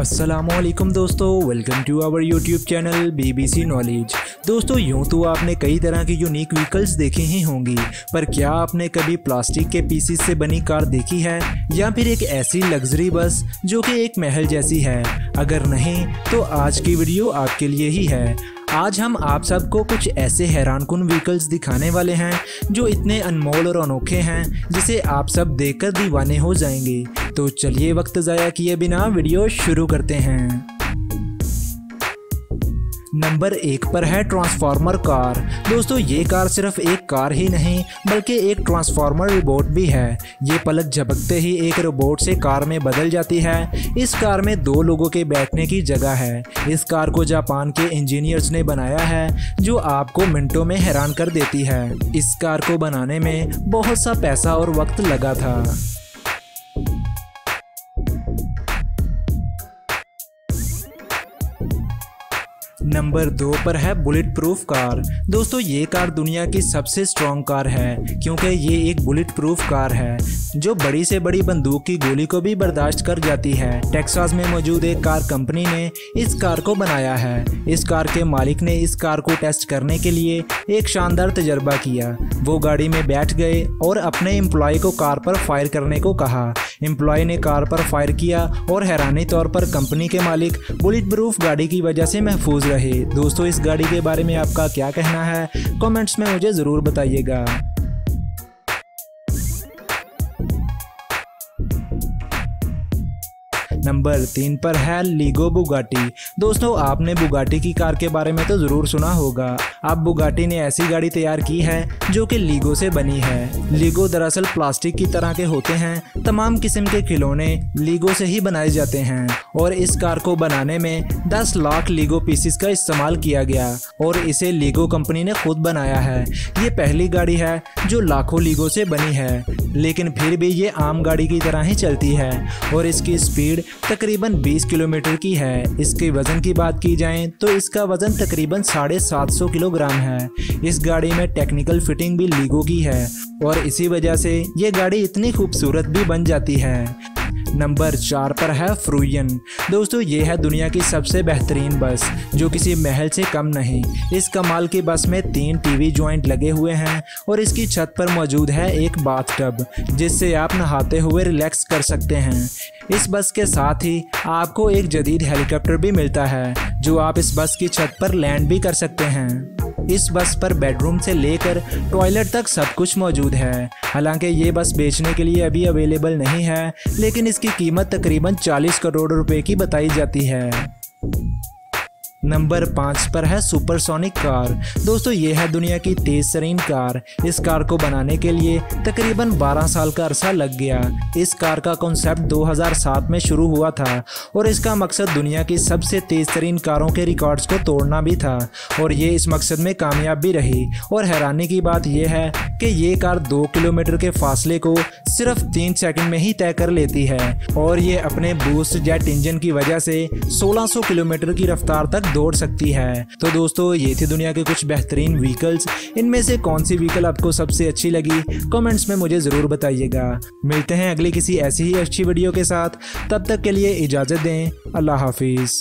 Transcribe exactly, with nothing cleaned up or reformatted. अस्सलामुअलैकुम दोस्तों, welcome to our YouTube channel BBC knowledge. दोस्तों, यूँ तो आपने कई तरह के यूनिक व्हीकल्स देखे ही होंगी, पर क्या आपने कभी प्लास्टिक के पीसीस से बनी कार देखी है या फिर एक ऐसी लग्जरी बस जो कि एक महल जैसी है? अगर नहीं तो आज की वीडियो आपके लिए ही है। आज हम आप सबको कुछ ऐसे हैरानकुन व्हीकल्स दिखाने वाले हैं जो इतने अनमोल और अनोखे हैं जिसे आप सब देखकर दीवाने हो जाएंगे। तो चलिए वक्त ज़ाया किए बिना वीडियो शुरू करते हैं। नंबर एक पर है ट्रांसफार्मर कार। दोस्तों, ये कार सिर्फ एक कार ही नहीं बल्कि एक ट्रांसफार्मर रोबोट भी है। ये पलक झपकते ही एक रोबोट से कार में बदल जाती है। इस कार में दो लोगों के बैठने की जगह है। इस कार को जापान के इंजीनियर्स ने बनाया है जो आपको मिनटों में हैरान कर देती है। इस कार को बनाने में बहुत सा पैसा और वक्त लगा था। नंबर दो पर है बुलेट प्रूफ कार। दोस्तों, ये कार दुनिया की सबसे स्ट्रॉन्ग कार है क्योंकि ये एक बुलेट प्रूफ कार है जो बड़ी से बड़ी बंदूक की गोली को भी बर्दाश्त कर जाती है। टेक्सास में मौजूद एक कार कंपनी ने इस कार को बनाया है। इस कार के मालिक ने इस कार को टेस्ट करने के लिए एक शानदार तजर्बा किया। वो गाड़ी में बैठ गए और अपने एम्प्लॉय को कार पर फायर करने को कहा। एम्प्लॉय ने कार पर फायर किया और हैरानी तौर पर कंपनी के मालिक बुलेट प्रूफ गाड़ी की वजह से महफूज रहे। दोस्तों, इस गाड़ी के बारे में आपका क्या कहना है? कमेंट्स में मुझे ज़रूर बताइएगा। नंबर तीन पर है लीगो बुगाटी। दोस्तों, आपने बुगाटी की कार के बारे में तो ज़रूर सुना होगा। अब बुगाटी ने ऐसी गाड़ी तैयार की है जो कि लीगो से बनी है। लीगो दरअसल प्लास्टिक की तरह के होते हैं। तमाम किस्म के खिलौने लीगो से ही बनाए जाते हैं और इस कार को बनाने में दस लाख लीगो पीसीस का इस्तेमाल किया गया और इसे लीगो कंपनी ने खुद बनाया है। ये पहली गाड़ी है जो लाखों लीगो से बनी है, लेकिन फिर भी ये आम गाड़ी की तरह ही चलती है और इसकी स्पीड तकरीबन बीस किलोमीटर की है। इसके वज़न की बात की जाए तो इसका वज़न तकरीबन साढ़े सात सौ किलोग्राम है। इस गाड़ी में टेक्निकल फिटिंग भी लीगो की है और इसी वजह से ये गाड़ी इतनी खूबसूरत भी बन जाती है। नंबर चार पर है फ्रूयन। दोस्तों, ये है दुनिया की सबसे बेहतरीन बस जो किसी महल से कम नहीं। इस कमाल की बस में तीन टीवी जॉइंट लगे हुए हैं और इसकी छत पर मौजूद है एक बाथ टब जिससे आप नहाते हुए रिलैक्स कर सकते हैं। इस बस के साथ ही आपको एक जदीद हेलीकॉप्टर भी मिलता है जो आप इस बस की छत पर लैंड भी कर सकते हैं। इस बस पर बेडरूम से लेकर टॉयलेट तक सब कुछ मौजूद है। हालांकि ये बस बेचने के लिए अभी अवेलेबल नहीं है, लेकिन इसकी कीमत तकरीबन चालीस करोड़ रुपए की बताई जाती है। नंबर पाँच पर है सुपरसोनिक कार। दोस्तों, ये है दुनिया की तेज़ तरीन कार। इस कार को बनाने के लिए तकरीबन बारह साल का अरसा लग गया। इस कार का कॉन्सेप्ट दो हज़ार सात में शुरू हुआ था और इसका मकसद दुनिया की सबसे तेज़ तरीन कारों के रिकॉर्ड्स को तोड़ना भी था और ये इस मकसद में कामयाब भी रही। और हैरानी की बात यह है कि ये कार दो किलोमीटर के फासले को सिर्फ तीन सेकंड में ही तय कर लेती है और ये अपने बूस्ट जेट इंजन की वजह से सोलह सौ किलोमीटर की रफ्तार तक दौड़ सकती है। तो दोस्तों, ये थी दुनिया के कुछ बेहतरीन व्हीकल्स। इनमें से कौन सी व्हीकल आपको सबसे अच्छी लगी? कमेंट्स में मुझे ज़रूर बताइएगा। मिलते हैं अगली किसी ऐसी ही अच्छी वीडियो के साथ। तब तक के लिए इजाज़त दें। अल्लाह हाफिज़।